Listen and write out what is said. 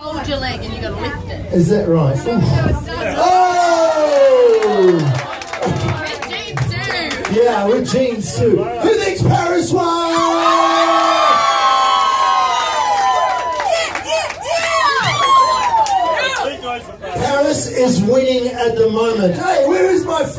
Hold your leg and you got to lift it. Is that right? Oh! With jeans too. Yeah, with jeans too. Who thinks Paris won? Paris is winning at the moment. Hey, where is my friend?